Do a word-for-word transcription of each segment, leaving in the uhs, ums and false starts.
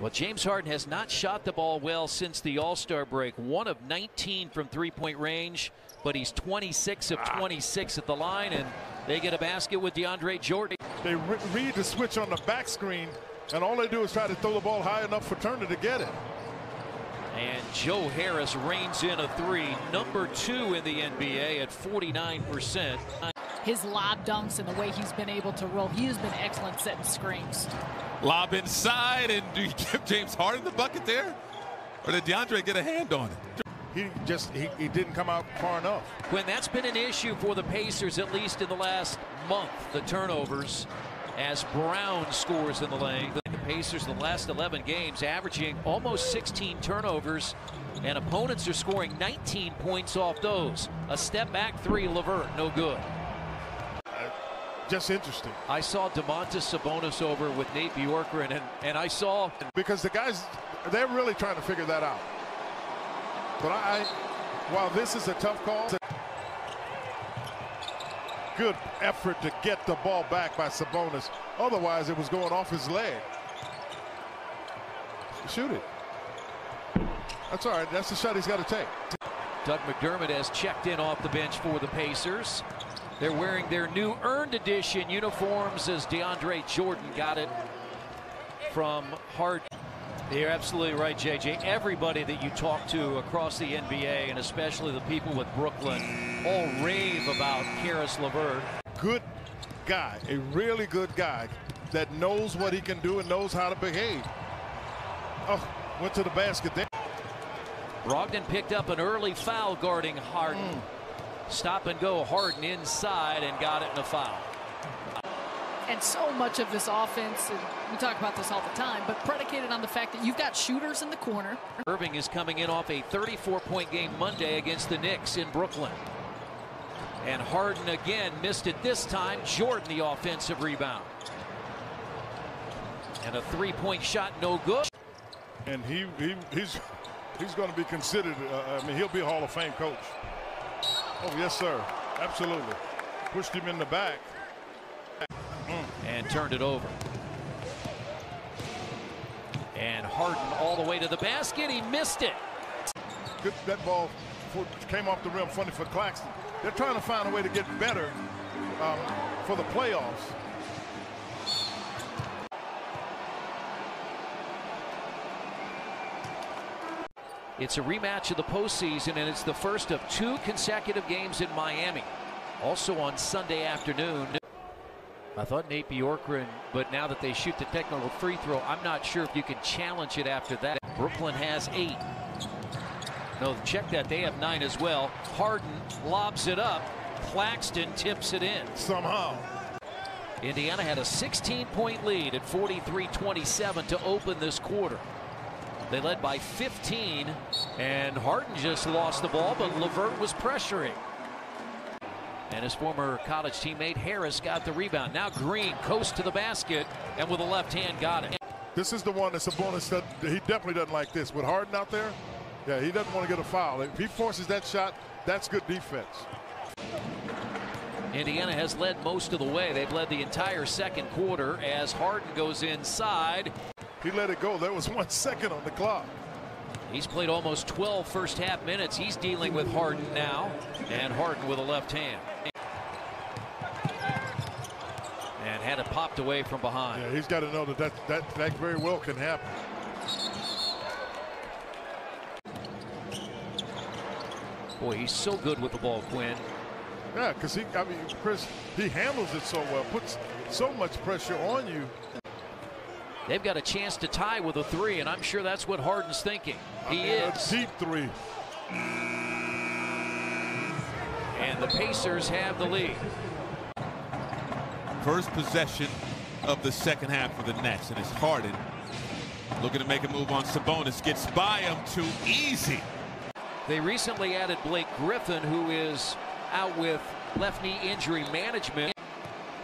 Well, James Harden has not shot the ball well since the All-Star break. one of nineteen from three-point range, but he's twenty-six of twenty-six at the line, and they get a basket with DeAndre Jordan. They re read the switch on the back screen, and all they do is try to throw the ball high enough for Turner to get it. And Joe Harris reins in a three, number two in the N B A at forty-nine percent. His lob dunks and the way he's been able to roll, he has been excellent setting screens. Lob inside, and do you give James Harden the bucket there? Or did DeAndre get a hand on it? He just, he, he didn't come out far enough. When that's been an issue for the Pacers, at least in the last month, the turnovers, as Brown scores in the lane. The Pacers, the last eleven games, averaging almost sixteen turnovers, and opponents are scoring nineteen points off those. A step back three, LeVert, no good. Just interesting. I saw Domantas Sabonis over with Nate Bjorkgren, and, and I saw... Because the guys, they're really trying to figure that out. But I, while this is a tough call, good effort to get the ball back by Sabonis. Otherwise, it was going off his leg. Shoot it. That's all right. That's the shot he's got to take. Doug McDermott has checked in off the bench for the Pacers. They're wearing their new earned edition uniforms as DeAndre Jordan got it from Harden. You're absolutely right, J J. Everybody that you talk to across the N B A, and especially the people with Brooklyn, all rave about Caris LeVert. Good guy, a really good guy that knows what he can do and knows how to behave. Oh, went to the basket there. Brogdon picked up an early foul guarding Harden. Mm. Stop and go, Harden inside and got it in a foul. And so much of this offense, and we talk about this all the time, but predicated on the fact that you've got shooters in the corner. Irving is coming in off a thirty-four point game Monday against the Knicks in Brooklyn. And Harden again missed it this time. Jordan the offensive rebound. And a three-point shot, no good. And he, he he's he's going to be considered, uh, I mean, he'll be a Hall of Fame coach. Oh, yes, sir. Absolutely. Pushed him in the back. Mm. And turned it over. And Harden all the way to the basket. He missed it. Good, that ball came off the rim. Funny for Claxton. They're trying to find a way to get better um, for the playoffs. It's a rematch of the postseason, and it's the first of two consecutive games in Miami. Also on Sunday afternoon. I thought Nate Bjorkgren, but now that they shoot the technical free throw, I'm not sure if you can challenge it after that. Brooklyn has eight. No, check that. They have nine as well. Harden lobs it up. Claxton tips it in. Somehow. Indiana had a sixteen point lead at forty-three twenty-seven to open this quarter. They led by fifteen, and Harden just lost the ball, but LeVert was pressuring. And his former college teammate Harris got the rebound. Now Green coast to the basket, and with a left hand got it. This is the one that's a bonus that he definitely doesn't like this. With Harden out there, yeah, he doesn't want to get a foul. If he forces that shot, that's good defense. Indiana has led most of the way. They've led the entire second quarter as Harden goes inside. He let it go. There was one second on the clock. He's played almost twelve first half minutes. He's dealing with Harden now. And Harden with a left hand. And had it popped away from behind. Yeah, he's got to know that that, that, that very well can happen. Boy, he's so good with the ball, Quinn. Yeah, because he, I mean, Chris, he handles it so well, puts so much pressure on you. They've got a chance to tie with a three, and I'm sure that's what Harden's thinking. He I is. A deep three. And the Pacers have the lead. First possession of the second half for the Nets, and it's Harden looking to make a move on Sabonis. Gets by him too easy. They recently added Blake Griffin, who is out with left knee injury management.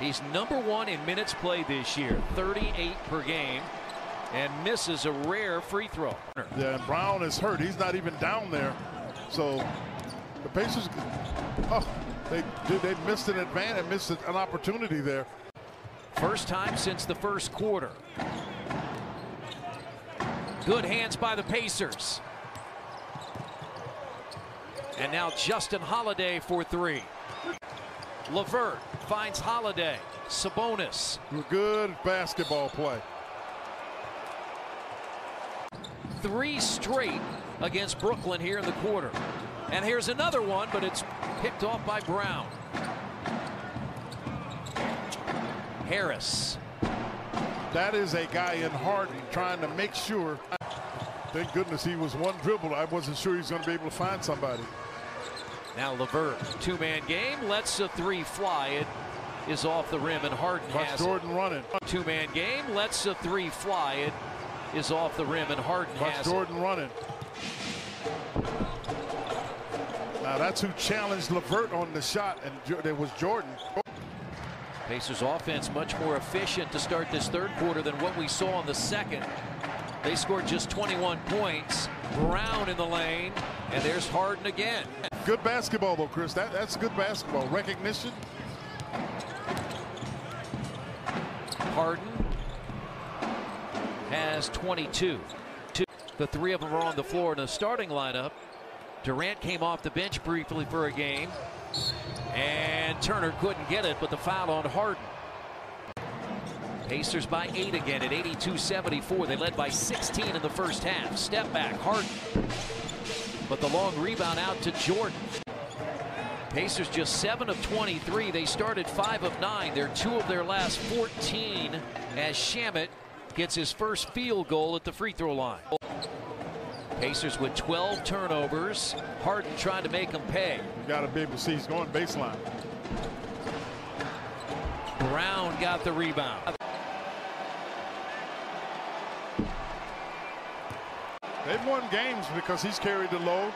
He's number one in minutes played this year, thirty-eight per game, and misses a rare free throw. Yeah, and Brown is hurt. He's not even down there. So the Pacers, oh, they dude, they missed an advantage, and missed an opportunity there. First time since the first quarter. Good hands by the Pacers. And now Justin Holiday for three. LeVert finds Holiday. Sabonis. Good basketball play. Three straight against Brooklyn here in the quarter. And here's another one, but it's picked off by Brown. Harris. That is a guy in Harden trying to make sure. Thank goodness he was one dribble. I wasn't sure he was going to be able to find somebody. Now LeVert, two-man game, lets a three fly. It is off the rim, and Harden Watch has Jordan it. running. Two-man game, lets a three fly. It is off the rim, and Harden Watch has Jordan it. running. Now that's who challenged LeVert on the shot, and it was Jordan. Pacers offense much more efficient to start this third quarter than what we saw in the second. They scored just twenty-one points. Brown in the lane, and there's Harden again. Good basketball, though, Chris. That, that's good basketball. Recognition. Harden has twenty-two. Two. The three of them are on the floor in the starting lineup. Durant came off the bench briefly for a game. And Turner couldn't get it, but the foul on Harden. Pacers by eight again at eighty-two seventy-four. They led by sixteen in the first half. Step back, Harden. But the long rebound out to Jordan. Pacers just seven of twenty-three. They started five of nine. They're two of their last fourteen as Shamet gets his first field goal at the free throw line. Pacers with twelve turnovers. Harden trying to make them pay. Got to be able to see he's going baseline. Brown got the rebound. They've won games because he's carried the load.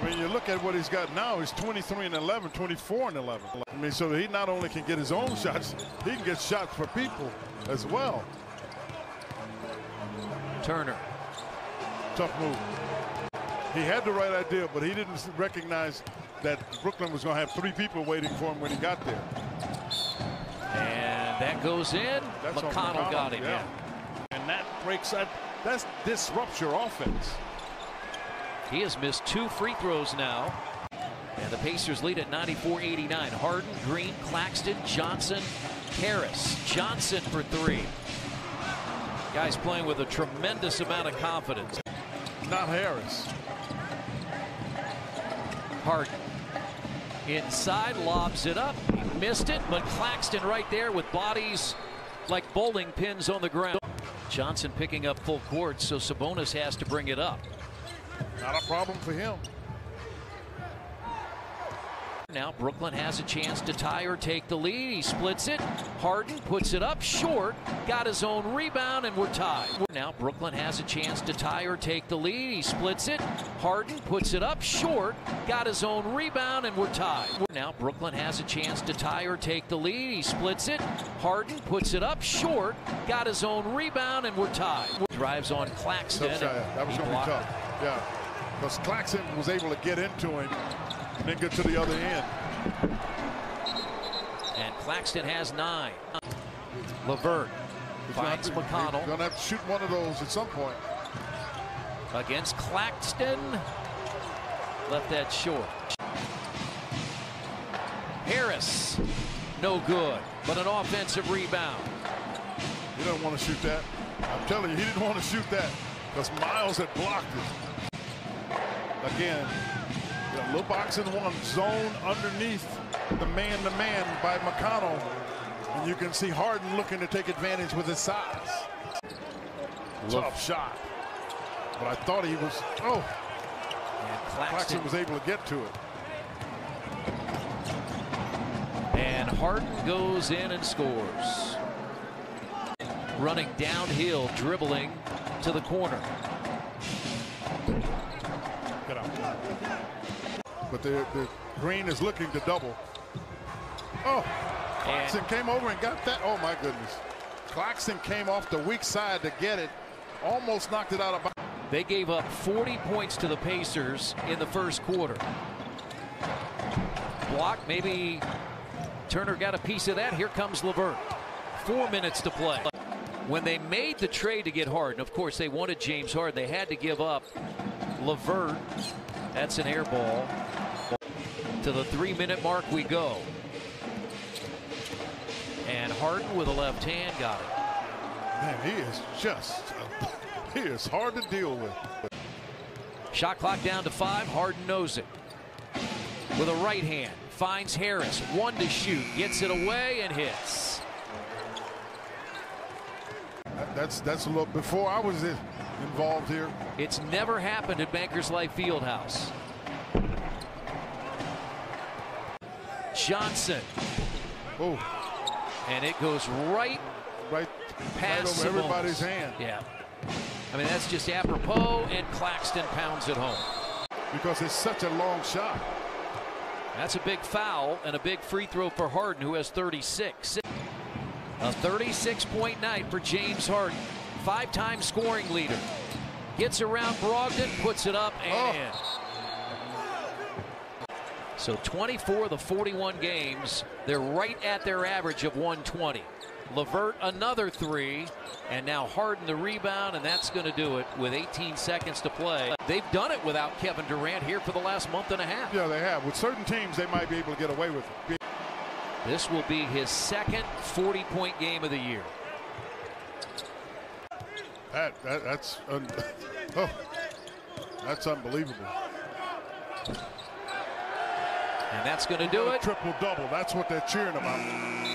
When you look at what he's got now, he's twenty-three and eleven, twenty-four and eleven. I mean, so he not only can get his own shots, he can get shots for people as well. Turner. Tough move. He had the right idea, but he didn't recognize that Brooklyn was going to have three people waiting for him when he got there. And that goes in. That's McConnell, McConnell got him. Yeah. Yeah. And that breaks up. That's disrupts your offense. He has missed two free throws now. And the Pacers lead at ninety-four eighty-nine. Harden, Green, Claxton, Johnson, Caris. Johnson for three. Guys playing with a tremendous amount of confidence. Not Harris. Harden. Inside, lobs it up. He missed it, but Claxton right there with bodies like bowling pins on the ground. Johnson picking up full court, so Sabonis has to bring it up. Not a problem for him. Now Brooklyn has a chance to tie or take the lead. He splits it. Harden puts it up short. Got his own rebound, and we're tied. Now Brooklyn has a chance to tie or take the lead. He splits it. Harden puts it up short. Got his own rebound, and we're tied. Now Brooklyn has a chance to tie or take the lead. He splits it. Harden puts it up short. Got his own rebound, and we're tied. Drives on Claxton. That was going to be tough. Yeah, because Claxton was able to get into him. And then get to the other end. And Claxton has nine. LeVert finds McConnell. Gonna have to shoot one of those at some point. Against Claxton. Left that short. Harris. No good. But an offensive rebound. You don't want to shoot that. I'm telling you, he didn't want to shoot that. Because Miles had blocked it. Again. A little box in one zone underneath the man-to-man -man by McConnell. And you can see Harden looking to take advantage with his size. Look. Tough shot. But I thought he was, oh. And Claxton. Claxton was able to get to it. And Harden goes in and scores. Running downhill, dribbling to the corner. Get out. But the, the Green is looking to double. Oh, Claxton and came over and got that. Oh, my goodness. Claxton came off the weak side to get it. Almost knocked it out of bounds. They gave up forty points to the Pacers in the first quarter. Block, maybe Turner got a piece of that. Here comes LeVert. Four minutes to play. when they made the trade to get Harden, of course they wanted James Harden. They had to give up LeVert. That's an air ball. To the three-minute mark we go. And Harden with a left hand got it. Man, he is just, a, he is hard to deal with. Shot clock down to five. Harden knows it. With a right hand. Finds Harris. One to shoot. Gets it away and hits. That's, that's a little, before I was involved here. It's never happened at Bankers Life Fieldhouse. Johnson. Oh. And it goes right, right past right over everybody's hand. Yeah. I mean, that's just apropos, and Claxton pounds it home. Because it's such a long shot. That's a big foul and a big free throw for Harden, who has thirty-six. A thirty-six point night for James Harden. Five-time scoring leader. Gets around Brogdon, puts it up, and oh. in. So twenty-four of the forty-one games, they're right at their average of one twenty. LeVert another three, and now Harden the rebound, and that's going to do it with eighteen seconds to play. They've done it without Kevin Durant here for the last month and a half. Yeah, they have. With certain teams, they might be able to get away with it. This will be his second forty point game of the year. That, that that's un oh, that's unbelievable. And that's going to do it. Triple double. That's what they're cheering about.